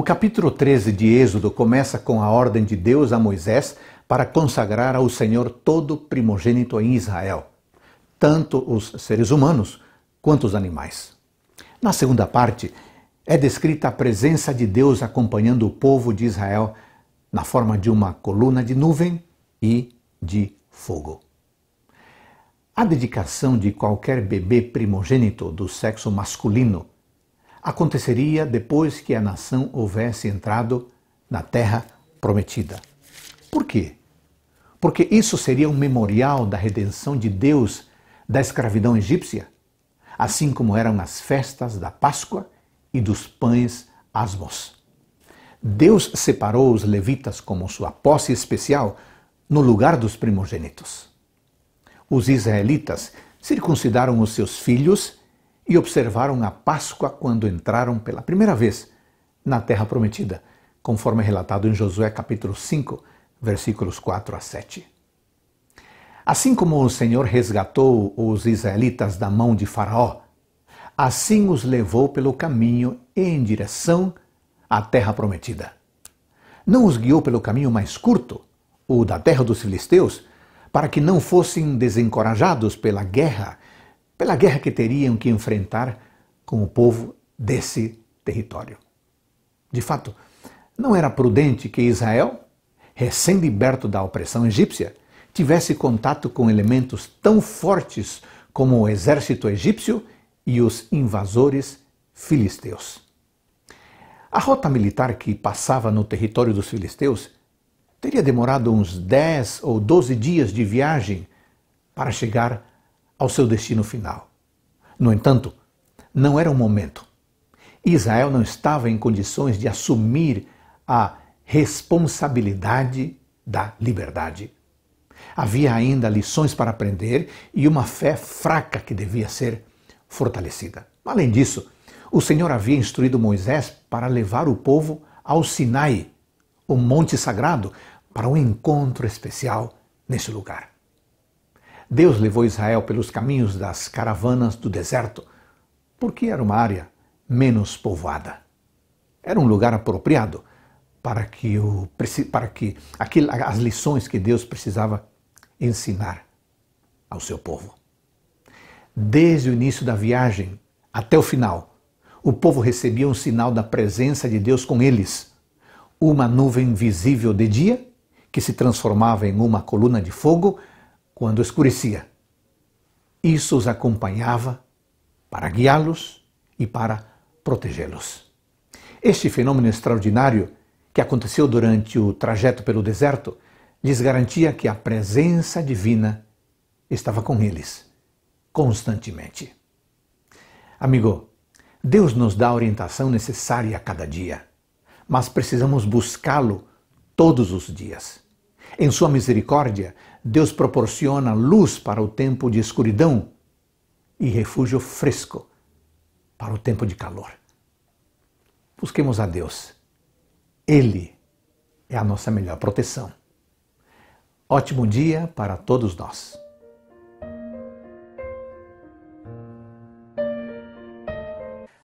O capítulo 13 de Êxodo começa com a ordem de Deus a Moisés para consagrar ao Senhor todo primogênito em Israel, tanto os seres humanos quanto os animais. Na segunda parte, é descrita a presença de Deus acompanhando o povo de Israel na forma de uma coluna de nuvem e de fogo. A dedicação de qualquer bebê primogênito do sexo masculino aconteceria depois que a nação houvesse entrado na terra prometida. Por quê? Porque isso seria um memorial da redenção de Deus da escravidão egípcia, assim como eram as festas da Páscoa e dos pães asmos. Deus separou os levitas como sua posse especial no lugar dos primogênitos. Os israelitas circuncidaram os seus filhos e observaram a Páscoa quando entraram pela primeira vez na Terra Prometida, conforme relatado em Josué capítulo 5, versículos 4 a 7. Assim como o Senhor resgatou os israelitas da mão de Faraó, assim os levou pelo caminho em direção à Terra Prometida. Não os guiou pelo caminho mais curto, o da terra dos filisteus, para que não fossem desencorajados pela guerra que teriam que enfrentar com o povo desse território. De fato, não era prudente que Israel, recém-liberto da opressão egípcia, tivesse contato com elementos tão fortes como o exército egípcio e os invasores filisteus. A rota militar que passava no território dos filisteus teria demorado uns 10 ou 12 dias de viagem para chegar ao seu destino final. No entanto, não era o momento. Israel não estava em condições de assumir a responsabilidade da liberdade. Havia ainda lições para aprender e uma fé fraca que devia ser fortalecida. Além disso, o Senhor havia instruído Moisés para levar o povo ao Sinai, o monte sagrado, para um encontro especial nesse lugar. Deus levou Israel pelos caminhos das caravanas do deserto, porque era uma área menos povoada. Era um lugar apropriado para as lições que Deus precisava ensinar ao seu povo. Desde o início da viagem até o final, o povo recebia um sinal da presença de Deus com eles, uma nuvem visível de dia, que se transformava em uma coluna de fogo quando escurecia. Isso os acompanhava para guiá-los e para protegê-los. Este fenômeno extraordinário que aconteceu durante o trajeto pelo deserto lhes garantia que a presença divina estava com eles, constantemente. Amigo, Deus nos dá a orientação necessária a cada dia, mas precisamos buscá-lo todos os dias. Em sua misericórdia, Deus proporciona luz para o tempo de escuridão e refúgio fresco para o tempo de calor. Busquemos a Deus. Ele é a nossa melhor proteção. Ótimo dia para todos nós.